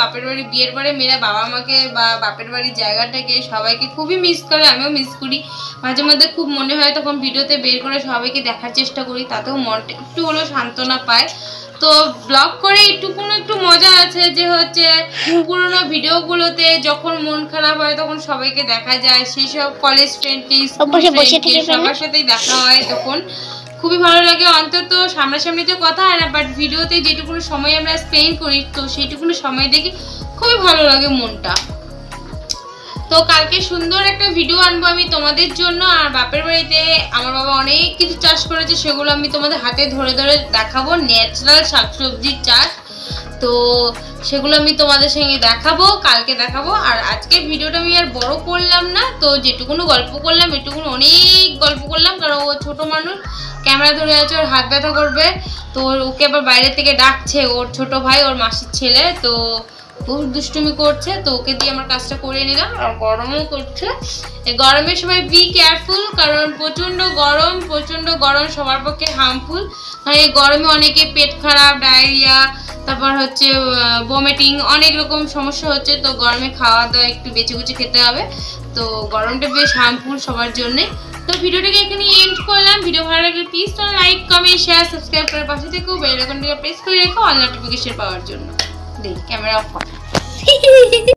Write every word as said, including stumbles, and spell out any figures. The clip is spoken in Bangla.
বাপের বাড়ি বিয়ের পরে মেয়েরা বাবা মাকে বা বাপের বাড়ির জায়গাটাকে সবাইকে খুবই মিস করে, আমিও মিস করি। মাঝে মধ্যে খুব মনে হয় তখন ভিডিওতে বের করে সবাইকে দেখার চেষ্টা করি, তাতেও মনটা একটু হলেও সান্ত্বনা পায়। তো ব্লগ করে একটুকুনো একটু মজা আছে যে হচ্ছে পুরোনো ভিডিওগুলোতে যখন মন খারাপ হয় তখন সবাইকে দেখা যায়, সেই সব কলেজ ফ্রেন্ডলি সবার সাথেই দেখা হয়, তখন খুবই ভালো লাগে। অন্তত সামনাসামনি তো কথা হয় না, বাট ভিডিওতে যেটুকুনো সময় আমরা স্পেন্ড করি তো সেইটুকুনো সময় দেখি খুবই ভালো লাগে মনটা। তো কালকে সুন্দর একটা ভিডিও আনবো আমি তোমাদের জন্য, আর বাপের বাড়িতে আমার বাবা অনেক কিছু চাষ করেছে সেগুলো আমি তোমাদের হাতে ধরে ধরে দেখাবো, ন্যাচারাল শাকসবজির চাষ। তো সেগুলো আমি তোমাদের সঙ্গে দেখাবো, কালকে দেখাবো। আর আজকে ভিডিওটা আমি আর বড় করলাম না, তো যেটুকুনো গল্প করলাম এটুকুনো অনেক গল্প করলাম, কারণ ও ছোটো মানুষ ক্যামেরা ধরে আছে, ওর হাত ব্যথা করবে। তো ওকে আবার বাইরে থেকে ডাকছে ওর ছোট ভাই, ওর মাসির ছেলে, তো খুব দুষ্টুমি করছে, তো ওকে দিয়ে আমার কাজটা করে নিলাম। আর গরমও করছে, গরমের সময় বি কেয়ারফুল, কারণ প্রচণ্ড গরম, প্রচণ্ড গরম সবার পক্ষে হার্মফুল। কারণ এই গরমে অনেকে পেট খারাপ, ডায়রিয়া, তারপর হচ্ছে ভমিটিং, অনেক রকম সমস্যা হচ্ছে। তো গরমে খাওয়া দাওয়া একটু বেঁচে গুছে খেতে হবে, তো গরমটা বেশ হার্মফুল সবার জন্যে। তো ভিডিওটাকে এখানে এন্ড করলাম। ভিডিও ভালো লাগলে প্লিজ তোমরা লাইক, কমেন্ট, শেয়ার, সাবস্ক্রাইব করে পাশে থেকেও বেল আইকনটা প্রেস করে রেখো অল নোটিফিকেশন পাওয়ার জন্য। দেখ ক্যামেরা অফ কর।